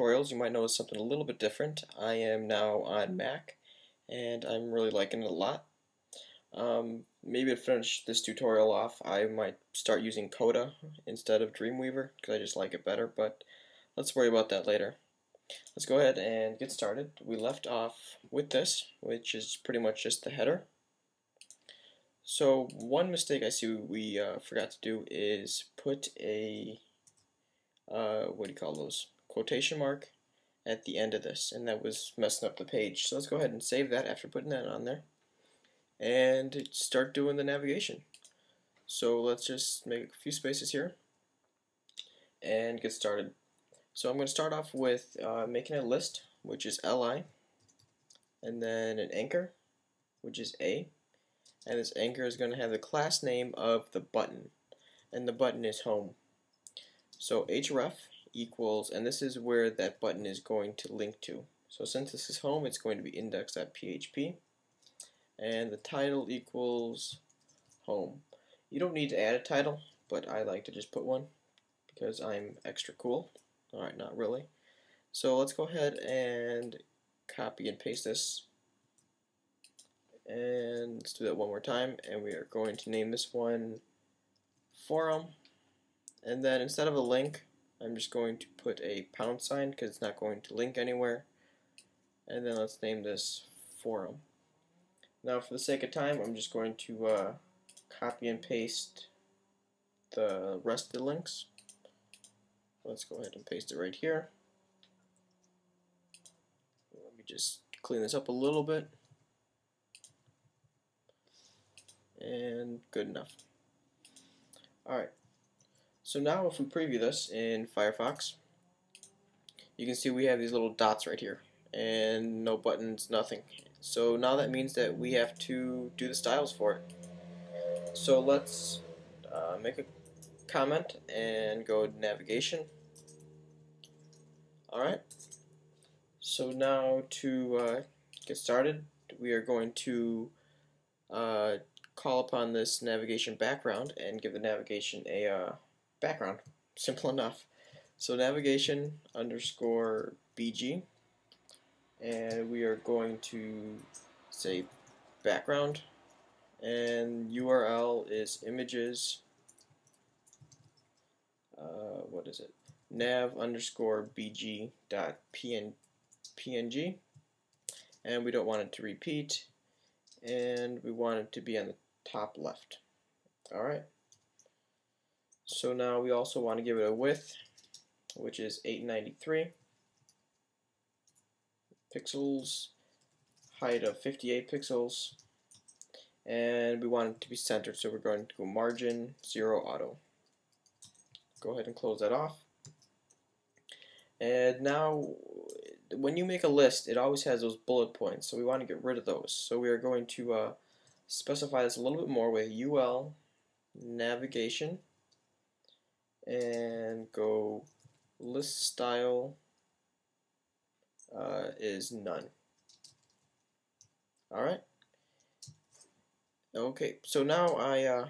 tutorials, you might notice something a little bit different. I am now on Mac, and I'm really liking it a lot. Maybe to finish this tutorial off, I might start using Coda instead of Dreamweaver, because I just like it better, but let's worry about that later. Let's go ahead and get started. We left off with this, which is pretty much just the header. So one mistake I see we forgot to do is put a what do you call those, quotation mark at the end of this, and that was messing up the page. So let's go ahead and save that after putting that on there and start doing the navigation. So let's just make a few spaces here and get started. So I'm going to start off with making a list, which is li, and then an anchor, which is a, and this anchor is going to have the class name of the button, and the button is home. So href equals, and this is where that button is going to link to. So since this is home, it's going to be index.php, and the title equals home. You don't need to add a title, but I like to just put one because I'm extra cool. Alright, not really. So let's go ahead and copy and paste this, and let's do that one more time, and we are going to name this one forum. And then instead of a link, I'm just going to put a $, because it's not going to link anywhere. And then let's name this forum. Now for the sake of time, I'm just going to copy and paste the rest of the links. Let's go ahead and paste it right here. Let me just clean this up a little bit. And good enough. Alright. So now if we preview this in Firefox, you can see we have these little dots right here and no buttons, nothing. So now that means that we have to do the styles for it. So let's make a comment and go to navigation. Alright, so now to get started, we are going to call upon this navigation background and give the navigation a background. Simple enough. So navigation underscore bg, and we are going to say background, and URL is images, what is it, nav underscore bg dot png, and we don't want it to repeat, and we want it to be on the top left. Alright. So now we also want to give it a width, which is 893 pixels, height of 58 pixels, and we want it to be centered, so we're going to go margin 0 auto. Go ahead and close that off. And now when you make a list, it always has those bullet points, so we want to get rid of those. So we are going to specify this a little bit more with ul navigation, and go list style is none. Alright. Okay, so now I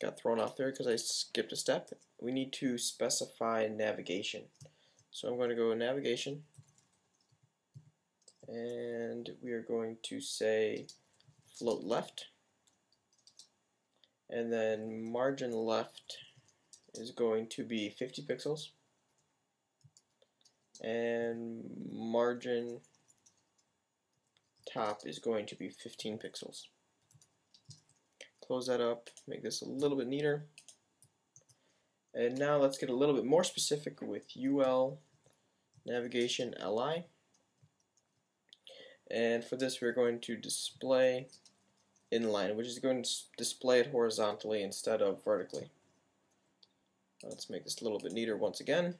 got thrown off there because I skipped a step. We need to specify navigation. So I'm going to go navigation, and we are going to say float left, and then margin left is going to be 50 pixels, and margin top is going to be 15 pixels. Close that up, make this a little bit neater, and now let's get a little bit more specific with ul navigation li, and for this we're going to display inline, which is going to display it horizontally instead of vertically. Let's make this a little bit neater once again,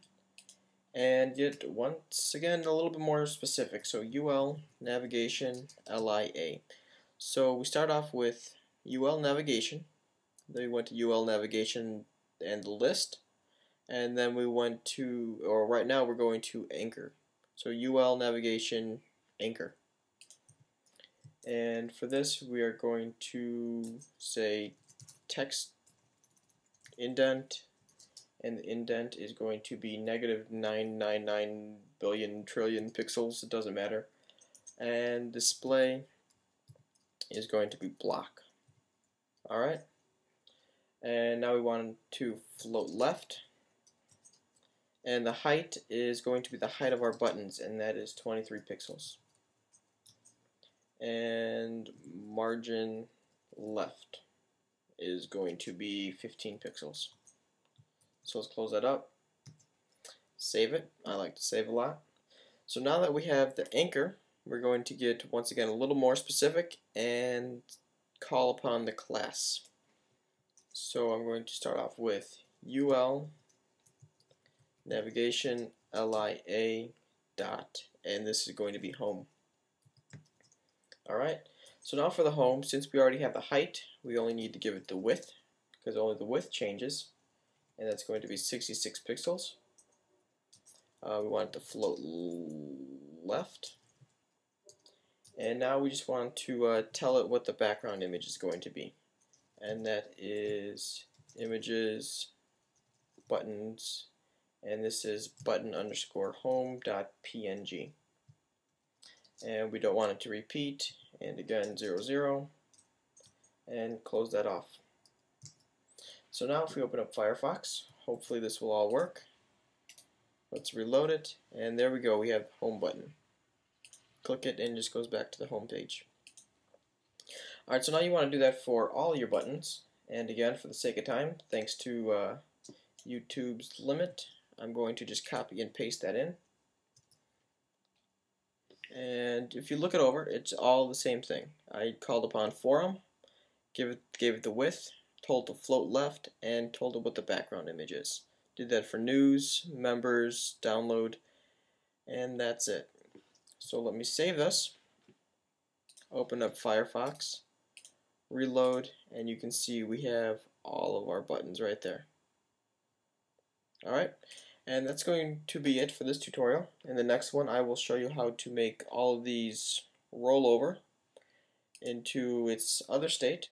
and get once again a little bit more specific. So ul navigation lia. So we start off with ul navigation, then we went to ul navigation and the list, and then we went to, or right now we're going to anchor. So ul navigation anchor, and for this we are going to say text indent and the indent is going to be -999 billion trillion pixels, it doesn't matter. And display is going to be block. Alright, and now we want to float left, and the height is going to be the height of our buttons, and that is 23 pixels. And margin left is going to be 15 pixels. So let's close that up, save it. I like to save a lot. So now that we have the anchor, we're going to get once again a little more specific and call upon the class. So I'm going to start off with ul navigation lia dot, and this is going to be home. Alright, so now for the home, since we already have the height, we only need to give it the width, because only the width changes, and that's going to be 66 pixels. We want it to float left, and now we just want to tell it what the background image is going to be, and that is images buttons, and this is button underscore home dot png. And we don't want it to repeat, and again 0, 0, and close that off. So now if we open up Firefox, hopefully this will all work. Let's reload it, and there we go, we have home button. Click it and it just goes back to the home page. Alright, so now you want to do that for all your buttons, and again for the sake of time, thanks to YouTube's limit, I'm going to just copy and paste that in. And if you look it over, it's all the same thing. I called upon forum, gave it the width, told to float left, and told it what the background image is. Did that for news, members, download, and that's it. So let me save this, open up Firefox, reload, and you can see we have all of our buttons right there. Alright, and that's going to be it for this tutorial. In the next one I will show you how to make all of these roll over into its other state,